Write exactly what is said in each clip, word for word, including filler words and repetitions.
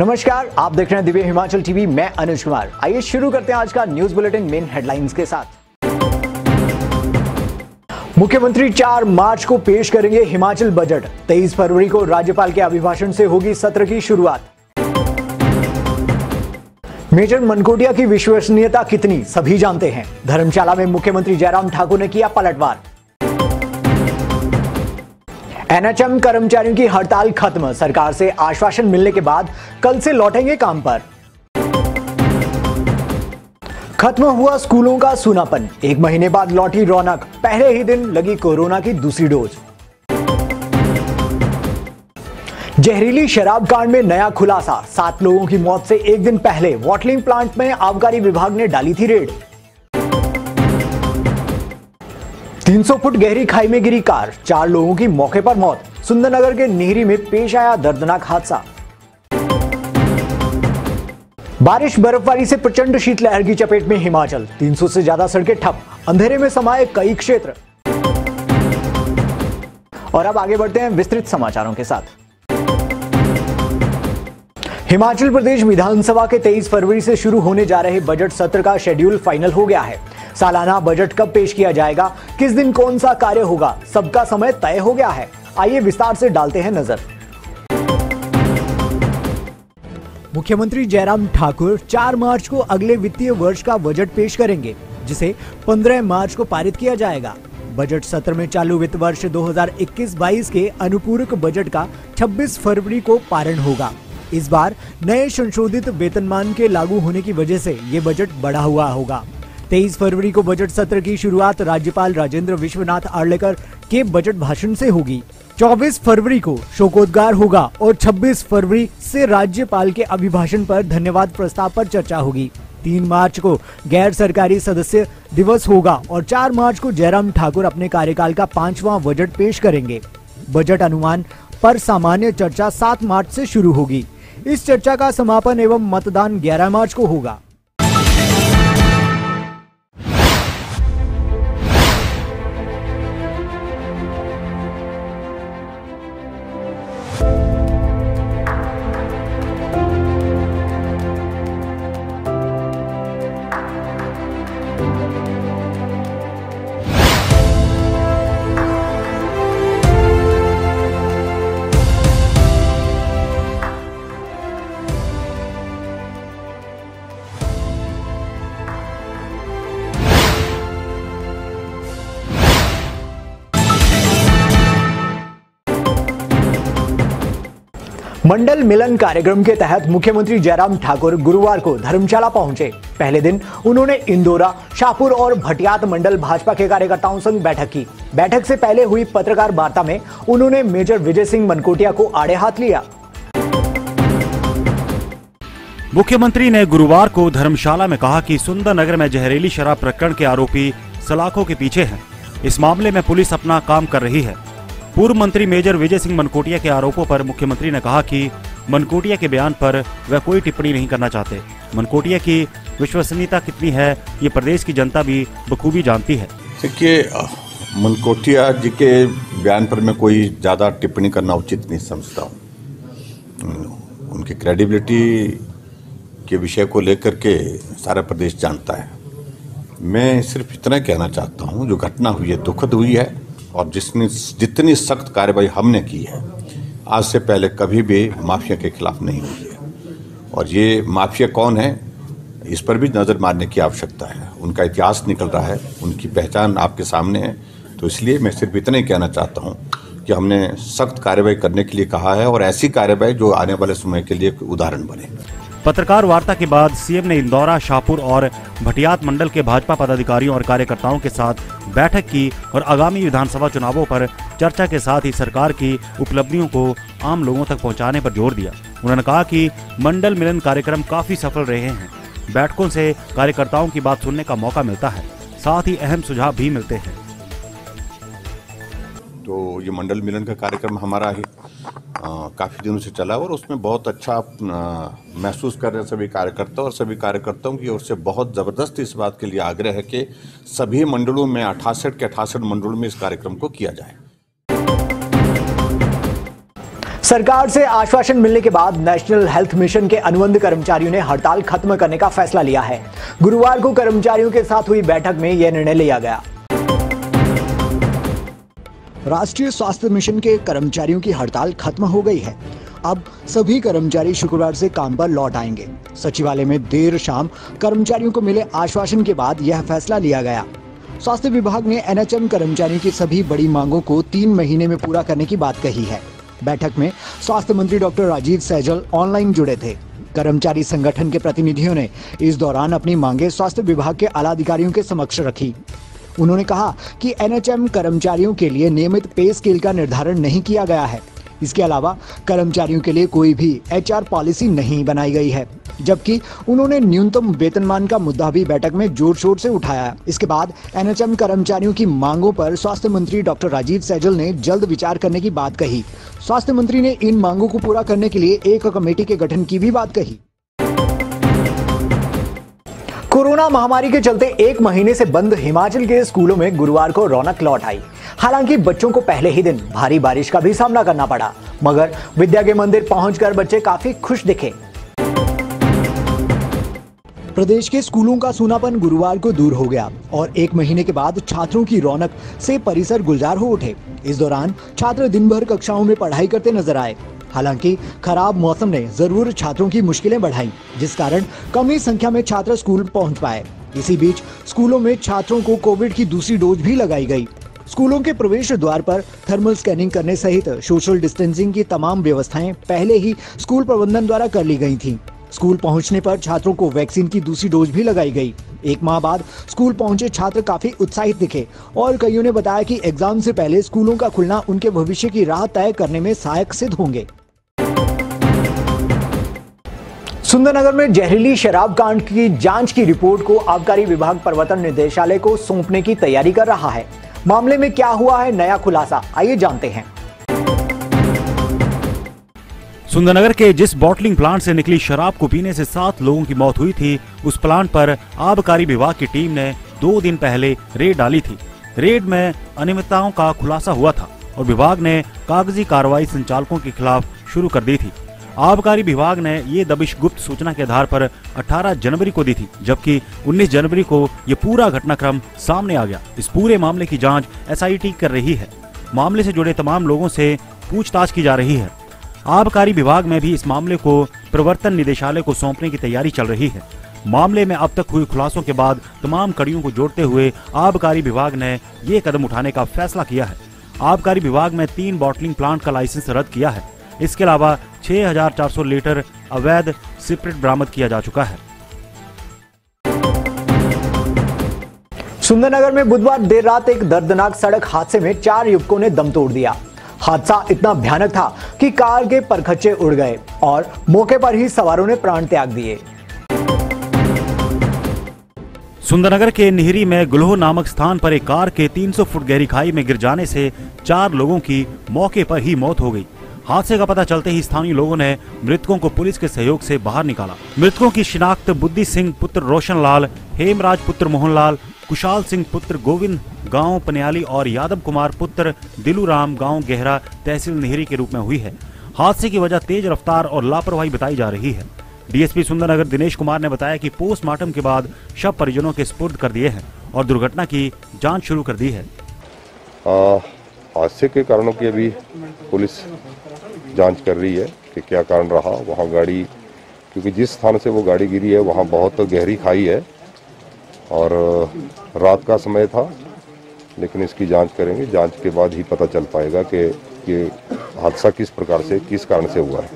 नमस्कार, आप देख रहे हैं दिव्य हिमाचल टीवी। मैं अनुज कुमार। आइए शुरू करते हैं आज का न्यूज बुलेटिन मेन हेडलाइंस के साथ। मुख्यमंत्री चार मार्च को पेश करेंगे हिमाचल बजट। तेईस फरवरी को राज्यपाल के अभिभाषण से होगी सत्र की शुरुआत। मेजर मनकोटिया की विश्वसनीयता कितनी, सभी जानते हैं। धर्मशाला में मुख्यमंत्री जयराम ठाकुर ने किया पलटवार। एन एच एम कर्मचारियों की हड़ताल खत्म, सरकार से आश्वासन मिलने के बाद कल से लौटेंगे काम पर। खत्म हुआ स्कूलों का सूनापन, एक महीने बाद लौटी रौनक, पहले ही दिन लगी कोरोना की दूसरी डोज। जहरीली शराब कांड में नया खुलासा, सात लोगों की मौत से एक दिन पहले बॉटलिंग प्लांट में आबकारी विभाग ने डाली थी रेड। तीन सौ फुट गहरी खाई में गिरी कार, चार लोगों की मौके पर मौत। सुंदरनगर के निहरी में पेश आया दर्दनाक हादसा। बारिश, बर्फबारी से प्रचंड शीतलहर की चपेट में हिमाचल, तीन सौ से ज्यादा सड़कें ठप, अंधेरे में समाये कई क्षेत्र। और अब आगे बढ़ते हैं विस्तृत समाचारों के साथ। हिमाचल प्रदेश विधानसभा के तेईस फरवरी से शुरू होने जा रहे बजट सत्र का शेड्यूल फाइनल हो गया है। सालाना बजट कब पेश किया जाएगा, किस दिन कौन सा कार्य होगा, सबका समय तय हो गया है। आइए विस्तार से डालते हैं नजर। मुख्यमंत्री जयराम ठाकुर चार मार्च को अगले वित्तीय वर्ष का बजट पेश करेंगे, जिसे पंद्रह मार्च को पारित किया जाएगा। बजट सत्र में चालू वित्त वर्ष दो हजार इक्कीस बाईस के अनुपूरक बजट का छब्बीस फरवरी को पारण होगा। इस बार नए संशोधित वेतनमान के लागू होने की वजह से ये बजट बढ़ा हुआ होगा। तेईस फरवरी को बजट सत्र की शुरुआत राज्यपाल राजेंद्र विश्वनाथ आर्लेकर के बजट भाषण से होगी। चौबीस फरवरी को शोकोद्गार होगा और छब्बीस फरवरी से राज्यपाल के अभिभाषण पर धन्यवाद प्रस्ताव पर चर्चा होगी। तीन मार्च को गैर सरकारी सदस्य दिवस होगा और चार मार्च को जयराम ठाकुर अपने कार्यकाल का पांचवां बजट पेश करेंगे। बजट अनुमान पर सामान्य चर्चा सात मार्च से शुरू होगी। इस चर्चा का समापन एवं मतदान ग्यारह मार्च को होगा। मंडल मिलन कार्यक्रम के तहत मुख्यमंत्री जयराम ठाकुर गुरुवार को धर्मशाला पहुंचे। पहले दिन उन्होंने इंदौरा, शाहपुर और भटियात मंडल भाजपा के कार्यकर्ताओं संग बैठक की। बैठक से पहले हुई पत्रकार वार्ता में उन्होंने मेजर विजय सिंह मनकोटिया को आड़े हाथ लिया। मुख्यमंत्री ने गुरुवार को धर्मशाला में कहा कि सुंदरनगर में जहरीली शराब प्रकरण के आरोपी सलाखों के पीछे है। इस मामले में पुलिस अपना काम कर रही है। पूर्व मंत्री मेजर विजय सिंह मनकोटिया के आरोपों पर मुख्यमंत्री ने कहा कि मनकोटिया के बयान पर वह कोई टिप्पणी नहीं करना चाहते। मनकोटिया की विश्वसनीयता कितनी है, ये प्रदेश की जनता भी बखूबी जानती है। देखिए, मनकोटिया जी के बयान पर मैं कोई ज़्यादा टिप्पणी करना उचित नहीं समझता हूँ। उनकी क्रेडिबिलिटी के विषय को लेकर के सारा प्रदेश जानता है। मैं सिर्फ इतना कहना चाहता हूँ, जो घटना हुई है दुखद हुई है और जिसने जितनी सख्त कार्रवाई हमने की है, आज से पहले कभी भी माफिया के खिलाफ नहीं हुई है। और ये माफिया कौन है, इस पर भी नज़र मारने की आवश्यकता है। उनका इतिहास निकल रहा है, उनकी पहचान आपके सामने है। तो इसलिए मैं सिर्फ इतना ही कहना चाहता हूँ कि हमने सख्त कार्रवाई करने के लिए कहा है और ऐसी कार्रवाई जो आने वाले समय के लिए उदाहरण बने। पत्रकार वार्ता के बाद सीएम ने इंदौरा, शाहपुर और भटियात मंडल के भाजपा पदाधिकारियों और कार्यकर्ताओं के साथ बैठक की और आगामी विधानसभा चुनावों पर चर्चा के साथ ही सरकार की उपलब्धियों को आम लोगों तक पहुंचाने पर जोर दिया। उन्होंने कहा कि मंडल मिलन कार्यक्रम काफी सफल रहे हैं। बैठकों से कार्यकर्ताओं की बात सुनने का मौका मिलता है, साथ ही अहम सुझाव भी मिलते हैं। तो ये मंडल मिलन का कार्यक्रम हमारा ही काफ़ी दिनों से चला और उसमें बहुत अच्छा महसूस कर रहे सभी कार्यकर्ता और सभी कार्यकर्ताओं की ओर से बहुत ज़बरदस्त इस बात के लिए आग्रह है कि सभी मंडलों में अठासठ के अठासठ मंडलों में इस कार्यक्रम को किया जाए। सरकार से आश्वासन मिलने के बाद नेशनल हेल्थ मिशन के अनुबंध कर्मचारियों ने हड़ताल खत्म करने का फैसला लिया है। गुरुवार को कर्मचारियों के साथ हुई बैठक में यह निर्णय लिया गया। राष्ट्रीय स्वास्थ्य मिशन के कर्मचारियों की हड़ताल खत्म हो गई है। अब सभी कर्मचारी शुक्रवार से काम पर लौट आएंगे। सचिवालय में देर शाम कर्मचारियों को मिले आश्वासन के बाद यह फैसला लिया गया। स्वास्थ्य विभाग ने एन एच एम कर्मचारियों की सभी बड़ी मांगों को तीन महीने में पूरा करने की बात कही है। बैठक में स्वास्थ्य मंत्री डॉक्टर राजीव सैजल ऑनलाइन जुड़े थे। कर्मचारी संगठन के प्रतिनिधियों ने इस दौरान अपनी मांगें स्वास्थ्य विभाग के आला अधिकारियों के समक्ष रखी। उन्होंने कहा कि एन एच एम कर्मचारियों के लिए नियमित पे स्केल का निर्धारण नहीं किया गया है। इसके अलावा कर्मचारियों के लिए कोई भी एच आर पॉलिसी नहीं बनाई गई है, जबकि उन्होंने न्यूनतम वेतनमान का मुद्दा भी बैठक में जोर शोर से उठाया। इसके बाद एन एच एम कर्मचारियों की मांगों पर स्वास्थ्य मंत्री डॉक्टर राजीव सैजल ने जल्द विचार करने की बात कही। स्वास्थ्य मंत्री ने इन मांगों को पूरा करने के लिए एक कमेटी के गठन की भी बात कही। कोरोना महामारी के चलते एक महीने से बंद हिमाचल के स्कूलों में गुरुवार को रौनक लौट आई। हालांकि बच्चों को पहले ही दिन भारी बारिश का भी सामना करना पड़ा, मगर विद्या के मंदिर पहुंचकर बच्चे काफी खुश दिखे। प्रदेश के स्कूलों का सूनापन गुरुवार को दूर हो गया और एक महीने के बाद छात्रों की रौनक से परिसर गुलजार हो उठे। इस दौरान छात्र दिन भर कक्षाओं में पढ़ाई करते नजर आए। हालांकि खराब मौसम ने जरूर छात्रों की मुश्किलें बढ़ाई, जिस कारण कम ही संख्या में छात्र स्कूल पहुंच पाए। इसी बीच स्कूलों में छात्रों को कोविड की दूसरी डोज भी लगाई गई। स्कूलों के प्रवेश द्वार पर थर्मल स्कैनिंग करने सहित सोशल डिस्टेंसिंग की तमाम व्यवस्थाएं पहले ही स्कूल प्रबंधन द्वारा कर ली गई थीं। स्कूल पहुंचने पर छात्रों को वैक्सीन की दूसरी डोज भी लगाई गई। एक माह बाद स्कूल पहुंचे छात्र काफी उत्साहित दिखे और कईयों ने बताया कि एग्जाम से पहले स्कूलों का खुलना उनके भविष्य की राह तय करने में सहायक सिद्ध होंगे। सुंदरनगर में जहरीली शराब कांड की जांच की रिपोर्ट को आबकारी विभाग प्रवर्तन निदेशालय को सौंपने की तैयारी कर रहा है। मामले में क्या हुआ है, नया खुलासा, आइए जानते हैं। सुंदरनगर के जिस बॉटलिंग प्लांट से निकली शराब को पीने से सात लोगों की मौत हुई थी, उस प्लांट पर आबकारी विभाग की टीम ने दो दिन पहले रेड डाली थी। रेड में अनियमितताओं का खुलासा हुआ था और विभाग ने कागजी कार्रवाई संचालकों के खिलाफ शुरू कर दी थी। आबकारी विभाग ने ये दबिश गुप्त सूचना के आधार पर अठारह जनवरी को दी थी, जबकि उन्नीस जनवरी को ये पूरा घटनाक्रम सामने आ गया। इस पूरे मामले की जांच एस आई टी कर रही है। मामले से जुड़े तमाम लोगों से पूछताछ की जा रही है। आबकारी विभाग में भी इस मामले को प्रवर्तन निदेशालय को सौंपने की तैयारी चल रही है। मामले में अब तक हुए खुलासों के बाद तमाम कड़ियों को जोड़ते हुए आबकारी विभाग ने ये कदम उठाने का फैसला किया है। आबकारी विभाग में तीन बॉटलिंग प्लांट का लाइसेंस रद्द किया है। इसके अलावा छह हज़ार चार सौ लीटर अवैध सिप्रेट बरामद किया जा चुका है। सुंदरनगर में बुधवार देर रात एक दर्दनाक सड़क हादसे में चार युवकों ने दम तोड़ दिया। हादसा इतना भयानक था कि कार के परखच्चे उड़ गए और मौके पर ही सवारों ने प्राण त्याग दिए। सुंदरनगर के निहरी में गुलोह नामक स्थान पर एक कार के तीन सौ फुट गहरी खाई में गिर जाने से चार लोगों की मौके पर ही मौत हो गई। हादसे का पता चलते ही स्थानीय लोगों ने मृतकों को पुलिस के सहयोग से बाहर निकाला। मृतकों की शिनाख्त बुद्धि सिंह पुत्र रोशन लाल, हेमराज पुत्र मोहनलाल, कुशाल सिंह पुत्र गोविंद गांव पनियाली और यादव कुमार पुत्र दिलूराम गांव गहरा तहसील निहरी के रूप में हुई है। हादसे की वजह तेज रफ्तार और लापरवाही बताई जा रही है। D S P Sundarnagar Dinesh Kumar ने बताया कि पोस्टमार्टम के बाद शव परिजनों के सुपुर्द कर दिए हैं और दुर्घटना की जाँच शुरू कर दी है। हादसे के कारणों की अभी पुलिस जांच कर रही है कि क्या कारण रहा। वहाँ गाड़ी, क्योंकि जिस स्थान से वो गाड़ी गिरी है वहाँ बहुत गहरी खाई है और रात का समय था, लेकिन इसकी जांच करेंगे। जांच के बाद ही पता चल पाएगा कि ये हादसा किस प्रकार से, किस कारण से हुआ है।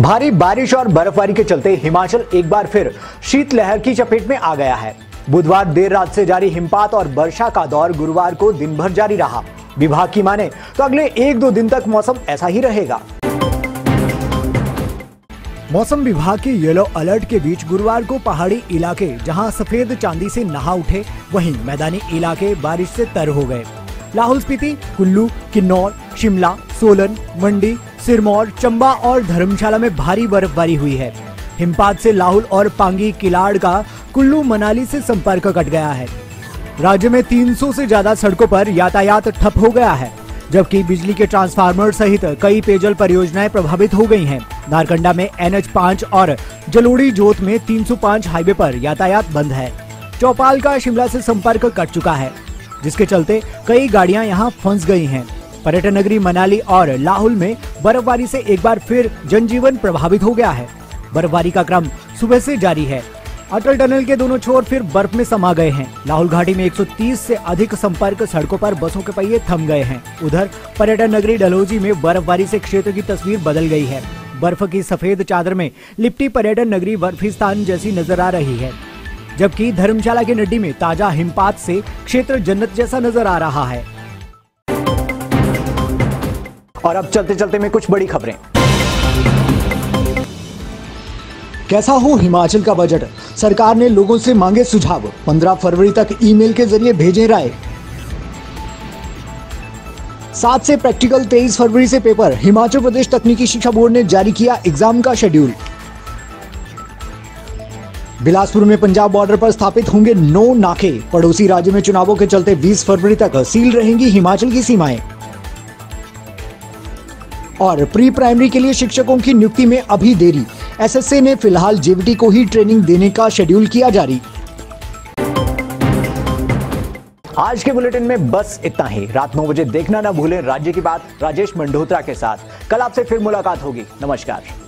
भारी बारिश और बर्फबारी के चलते हिमाचल एक बार फिर शीतलहर की चपेट में आ गया है। बुधवार देर रात से जारी हिमपात और वर्षा का दौर गुरुवार को दिन भर जारी रहा। विभाग की माने तो अगले एक दो दिन तक मौसम ऐसा ही रहेगा। मौसम विभाग के येलो अलर्ट के बीच गुरुवार को पहाड़ी इलाके जहां सफेद चांदी से नहा उठे, वहीं मैदानी इलाके बारिश से तर हो गए। लाहौल स्पीति, कुल्लू, किन्नौर, शिमला, सोलन, मंडी, सिरमौर, चंबा और धर्मशाला में भारी बर्फबारी हुई है। हिमपात से लाहौल और पांगी किलाड़ का कुल्लू मनाली से संपर्क कट गया है। राज्य में तीन सौ से ज्यादा सड़कों पर यातायात ठप हो गया है, जबकि बिजली के ट्रांसफार्मर सहित कई पेयजल परियोजनाएं प्रभावित हो गई हैं। नारकंडा में एन एच पाँच और जलोड़ी जोत में तीन सौ पाँच हाईवे पर यातायात बंद है। चौपाल का शिमला से संपर्क कट चुका है, जिसके चलते कई गाड़ियां यहां फंस गई हैं। पर्यटन नगरी मनाली और लाहौल में बर्फबारी से एक बार फिर जनजीवन प्रभावित हो गया है। बर्फबारी का क्रम सुबह से जारी है। अटल टनल के दोनों छोर फिर बर्फ में समा गए हैं। लाहौल घाटी में एक सौ तीस से अधिक संपर्क सड़कों पर बसों के पहिए थम गए हैं। उधर पर्यटन नगरी डलहौजी में बर्फबारी से क्षेत्र की तस्वीर बदल गई है। बर्फ की सफेद चादर में लिपटी पर्यटन नगरी बर्फिस्तान जैसी नजर आ रही है, जबकि धर्मशाला की नड्डी में ताजा हिमपात से क्षेत्र जन्नत जैसा नजर आ रहा है। और अब चलते चलते में कुछ बड़ी खबरें। कैसा हो हिमाचल का बजट, सरकार ने लोगों से मांगे सुझाव। पंद्रह फरवरी तक ईमेल के जरिए भेजें राय। सात से प्रैक्टिकल, तेईस फरवरी से पेपर। हिमाचल प्रदेश तकनीकी शिक्षा बोर्ड ने जारी किया एग्जाम का शेड्यूल। बिलासपुर में पंजाब बॉर्डर पर स्थापित होंगे नौ नाके। पड़ोसी राज्य में चुनावों के चलते बीस फरवरी तक सील रहेंगी हिमाचल की सीमाएं। और प्री प्राइमरी के लिए शिक्षकों की नियुक्ति में अभी देरी। एस एस ए ने फिलहाल जे वी टी को ही ट्रेनिंग देने का शेड्यूल किया जारी। आज के बुलेटिन में बस इतना ही। रात नौ बजे देखना ना भूलें राज्य की बात राजेश मंडोत्रा के साथ। कल आपसे फिर मुलाकात होगी। नमस्कार।